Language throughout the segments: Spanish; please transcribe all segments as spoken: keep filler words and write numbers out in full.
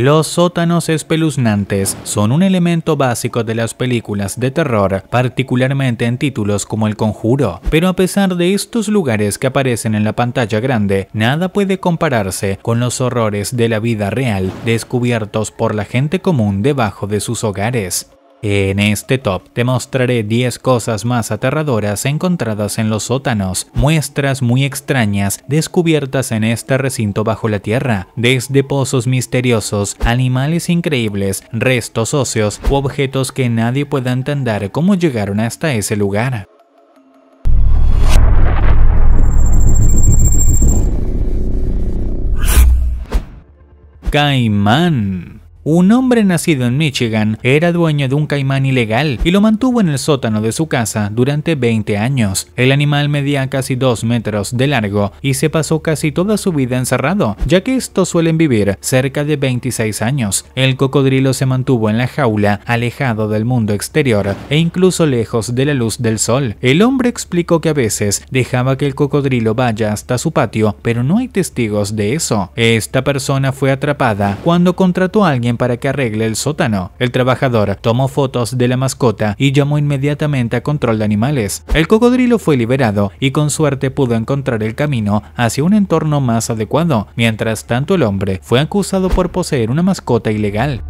Los sótanos espeluznantes son un elemento básico de las películas de terror, particularmente en títulos como El Conjuro, pero a pesar de estos lugares que aparecen en la pantalla grande, nada puede compararse con los horrores de la vida real descubiertos por la gente común debajo de sus hogares. En este top te mostraré diez cosas más aterradoras encontradas en los sótanos, muestras muy extrañas descubiertas en este recinto bajo la tierra, desde pozos misteriosos, animales increíbles, restos óseos u objetos que nadie pueda entender cómo llegaron hasta ese lugar. Caimán. Un hombre nacido en Michigan era dueño de un caimán ilegal y lo mantuvo en el sótano de su casa durante veinte años. El animal medía casi dos metros de largo y se pasó casi toda su vida encerrado, ya que estos suelen vivir cerca de veintiséis años. El cocodrilo se mantuvo en la jaula, alejado del mundo exterior e incluso lejos de la luz del sol. El hombre explicó que a veces dejaba que el cocodrilo vaya hasta su patio, pero no hay testigos de eso. Esta persona fue atrapada cuando contrató a alguien para que arregle el sótano. El trabajador tomó fotos de la mascota y llamó inmediatamente a control de animales. El cocodrilo fue liberado y con suerte pudo encontrar el camino hacia un entorno más adecuado. Mientras tanto, el hombre fue acusado por poseer una mascota ilegal.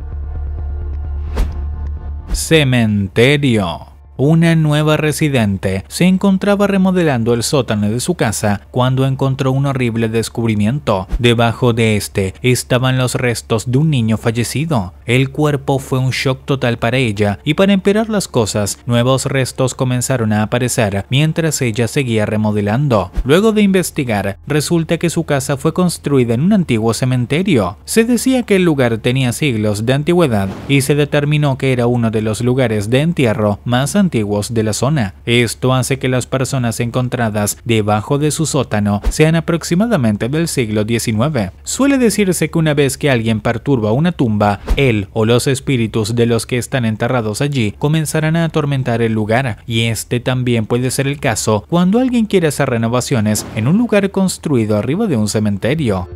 Cementerio. Una nueva residente se encontraba remodelando el sótano de su casa cuando encontró un horrible descubrimiento. Debajo de este estaban los restos de un niño fallecido. El cuerpo fue un shock total para ella y, para empeorar las cosas, nuevos restos comenzaron a aparecer mientras ella seguía remodelando. Luego de investigar, resulta que su casa fue construida en un antiguo cementerio. Se decía que el lugar tenía siglos de antigüedad y se determinó que era uno de los lugares de entierro más antiguos antiguos de la zona. Esto hace que las personas encontradas debajo de su sótano sean aproximadamente del siglo diecinueve. Suele decirse que una vez que alguien perturba una tumba, él o los espíritus de los que están enterrados allí comenzarán a atormentar el lugar, y este también puede ser el caso cuando alguien quiere hacer renovaciones en un lugar construido arriba de un cementerio.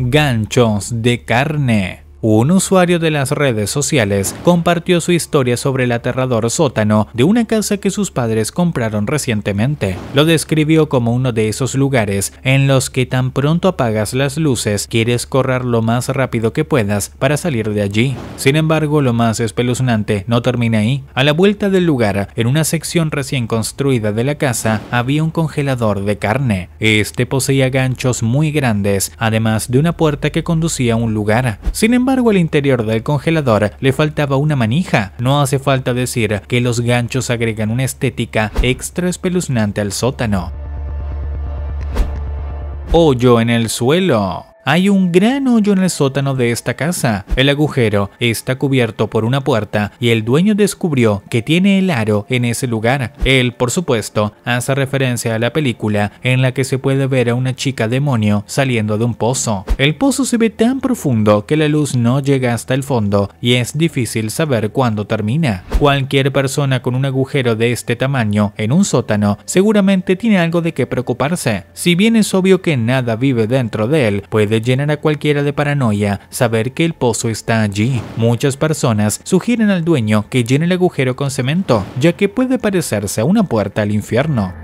Ganchos de carne. Un usuario de las redes sociales compartió su historia sobre el aterrador sótano de una casa que sus padres compraron recientemente. Lo describió como uno de esos lugares en los que tan pronto apagas las luces, quieres correr lo más rápido que puedas para salir de allí. Sin embargo, lo más espeluznante no termina ahí. A la vuelta del lugar, en una sección recién construida de la casa, había un congelador de carne. Este poseía ganchos muy grandes, además de una puerta que conducía a un lugar. Sin embargo, Sin embargo, al interior del congelador le faltaba una manija. No hace falta decir que los ganchos agregan una estética extra espeluznante al sótano. Hoyo en el suelo. Hay un gran hoyo en el sótano de esta casa. El agujero está cubierto por una puerta y el dueño descubrió que tiene el aro en ese lugar. Él, por supuesto, hace referencia a la película en la que se puede ver a una chica demonio saliendo de un pozo. El pozo se ve tan profundo que la luz no llega hasta el fondo y es difícil saber cuándo termina. Cualquier persona con un agujero de este tamaño en un sótano seguramente tiene algo de qué preocuparse. Si bien es obvio que nada vive dentro de él, puede llenar a cualquiera de paranoia saber que el pozo está allí. Muchas personas sugieren al dueño que llene el agujero con cemento, ya que puede parecerse a una puerta al infierno.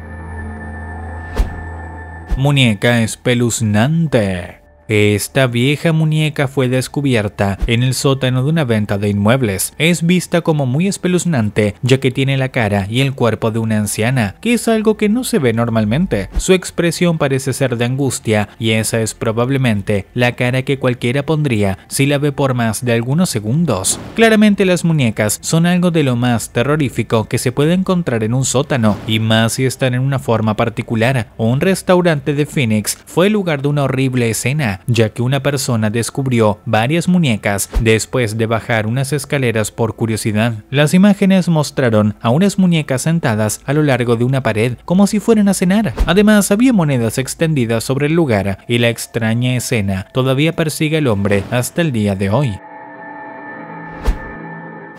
Muñeca espeluznante. Esta vieja muñeca fue descubierta en el sótano de una venta de inmuebles. Es vista como muy espeluznante, ya que tiene la cara y el cuerpo de una anciana, que es algo que no se ve normalmente. Su expresión parece ser de angustia y esa es probablemente la cara que cualquiera pondría si la ve por más de algunos segundos. Claramente las muñecas son algo de lo más terrorífico que se puede encontrar en un sótano, y más si están en una forma particular. Un restaurante de Phoenix fue el lugar de una horrible escena, ya que una persona descubrió varias muñecas después de bajar unas escaleras por curiosidad. Las imágenes mostraron a unas muñecas sentadas a lo largo de una pared, como si fueran a cenar. Además, había monedas extendidas sobre el lugar y la extraña escena todavía persigue al hombre hasta el día de hoy.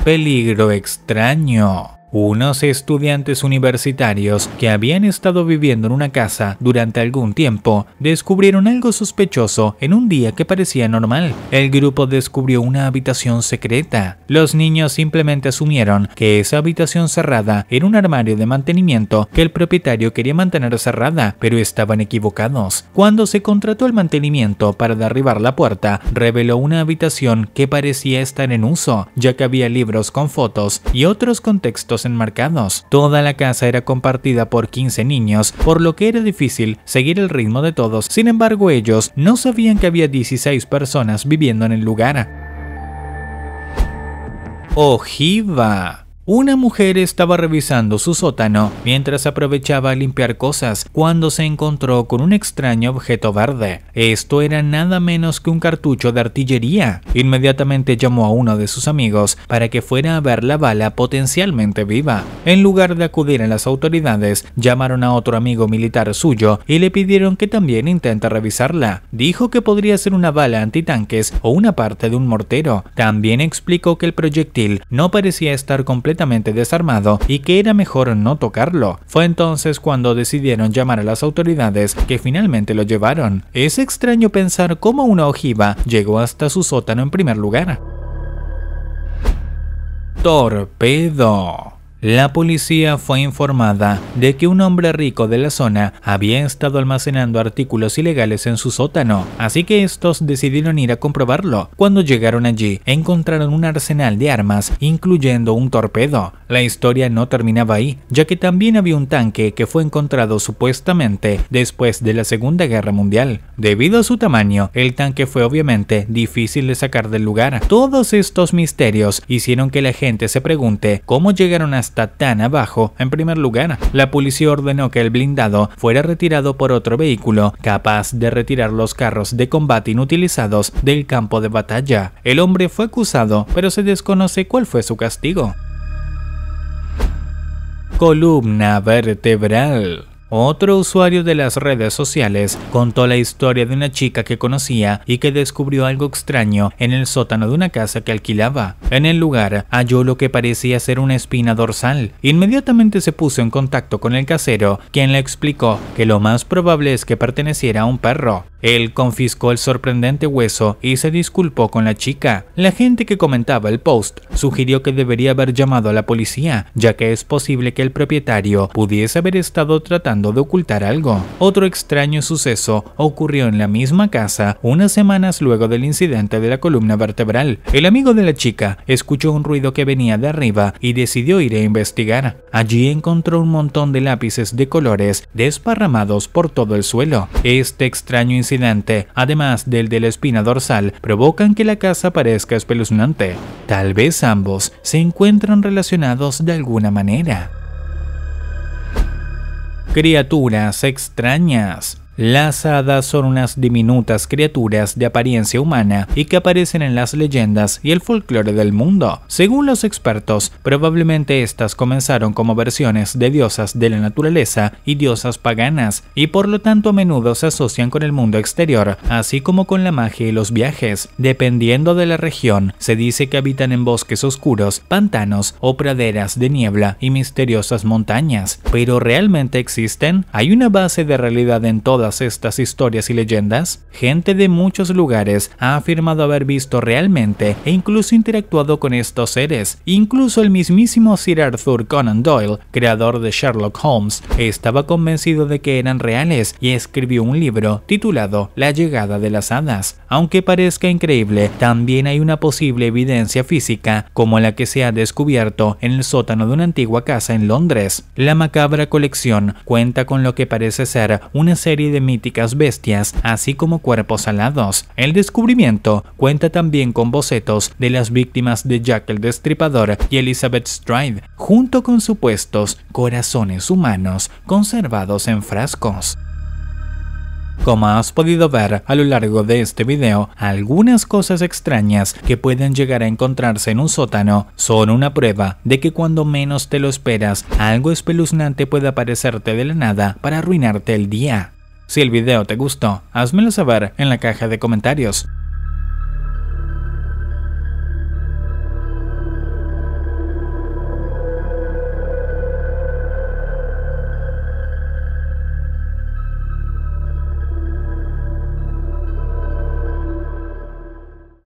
Peligro extraño. unos estudiantes universitarios que habían estado viviendo en una casa durante algún tiempo descubrieron algo sospechoso en un día que parecía normal. El grupo descubrió una habitación secreta. Los niños simplemente asumieron que esa habitación cerrada era un armario de mantenimiento que el propietario quería mantener cerrada, pero estaban equivocados. Cuando se contrató el mantenimiento para derribar la puerta, reveló una habitación que parecía estar en uso, ya que había libros con fotos y otros contextos enmarcados. Toda la casa era compartida por quince niños, por lo que era difícil seguir el ritmo de todos. Sin embargo, ellos no sabían que había dieciséis personas viviendo en el lugar. Ojiva. Una mujer estaba revisando su sótano mientras aprovechaba a limpiar cosas cuando se encontró con un extraño objeto verde. Esto era nada menos que un cartucho de artillería. Inmediatamente llamó a uno de sus amigos para que fuera a ver la bala potencialmente viva. En lugar de acudir a las autoridades, llamaron a otro amigo militar suyo y le pidieron que también intente revisarla. Dijo que podría ser una bala antitanques o una parte de un mortero. También explicó que el proyectil no parecía estar completamente completamente desarmado y que era mejor no tocarlo. Fue entonces cuando decidieron llamar a las autoridades, que finalmente lo llevaron. Es extraño pensar cómo una ojiva llegó hasta su sótano en primer lugar. Torpedo. La policía fue informada de que un hombre rico de la zona había estado almacenando artículos ilegales en su sótano, así que estos decidieron ir a comprobarlo. Cuando llegaron allí, encontraron un arsenal de armas, incluyendo un torpedo. La historia no terminaba ahí, ya que también había un tanque que fue encontrado supuestamente después de la Segunda Guerra Mundial. Debido a su tamaño, el tanque fue obviamente difícil de sacar del lugar. Todos estos misterios hicieron que la gente se pregunte cómo llegaron hasta está tan abajo. En primer lugar, la policía ordenó que el blindado fuera retirado por otro vehículo capaz de retirar los carros de combate inutilizados del campo de batalla. El hombre fue acusado, pero se desconoce cuál fue su castigo. Columna vertebral. Otro usuario de las redes sociales contó la historia de una chica que conocía y que descubrió algo extraño en el sótano de una casa que alquilaba. En el lugar halló lo que parecía ser una espina dorsal. Inmediatamente se puso en contacto con el casero, quien le explicó que lo más probable es que perteneciera a un perro. Él confiscó el sorprendente hueso y se disculpó con la chica. La gente que comentaba el post sugirió que debería haber llamado a la policía, ya que es posible que el propietario pudiese haber estado tratando de ocultar algo. Otro extraño suceso ocurrió en la misma casa unas semanas luego del incidente de la columna vertebral. El amigo de la chica escuchó un ruido que venía de arriba y decidió ir a investigar. Allí encontró un montón de lápices de colores desparramados por todo el suelo. Este extraño incidente además del de la espina dorsal, provocan que la casa parezca espeluznante. Tal vez ambos se encuentran relacionados de alguna manera. Criaturas extrañas. Las hadas son unas diminutas criaturas de apariencia humana y que aparecen en las leyendas y el folclore del mundo. Según los expertos, probablemente estas comenzaron como versiones de diosas de la naturaleza y diosas paganas, y por lo tanto a menudo se asocian con el mundo exterior, así como con la magia y los viajes. Dependiendo de la región, se dice que habitan en bosques oscuros, pantanos o praderas de niebla y misteriosas montañas. ¿Pero realmente existen? ¿Hay una base de realidad en todas estas historias y leyendas? Gente de muchos lugares ha afirmado haber visto realmente e incluso interactuado con estos seres. Incluso el mismísimo Sir Arthur Conan Doyle, creador de Sherlock Holmes, estaba convencido de que eran reales y escribió un libro titulado La llegada de las hadas. Aunque parezca increíble, también hay una posible evidencia física como la que se ha descubierto en el sótano de una antigua casa en Londres. La macabra colección cuenta con lo que parece ser una serie de de míticas bestias, así como cuerpos alados. El descubrimiento cuenta también con bocetos de las víctimas de Jack el Destripador y Elizabeth Stride, junto con supuestos corazones humanos conservados en frascos. Como has podido ver a lo largo de este video, algunas cosas extrañas que pueden llegar a encontrarse en un sótano son una prueba de que cuando menos te lo esperas, algo espeluznante puede aparecerte de la nada para arruinarte el día. Si el video te gustó, házmelo saber en la caja de comentarios.